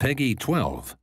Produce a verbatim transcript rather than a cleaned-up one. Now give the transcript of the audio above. Peggy twelve.